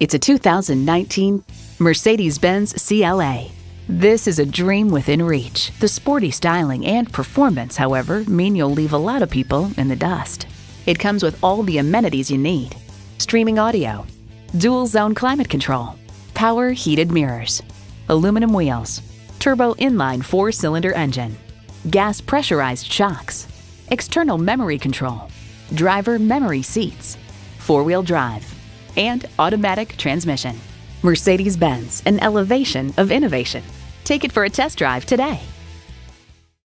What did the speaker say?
It's a 2019 Mercedes-Benz CLA. This is a dream within reach. The sporty styling and performance, however, mean you'll leave a lot of people in the dust. It comes with all the amenities you need: streaming audio, dual zone climate control, power heated mirrors, aluminum wheels, turbo inline 4-cylinder engine, gas pressurized shocks, external memory control, driver memory seats, 4-wheel drive, and automatic transmission. Mercedes-Benz, an elevation of innovation. Take it for a test drive today.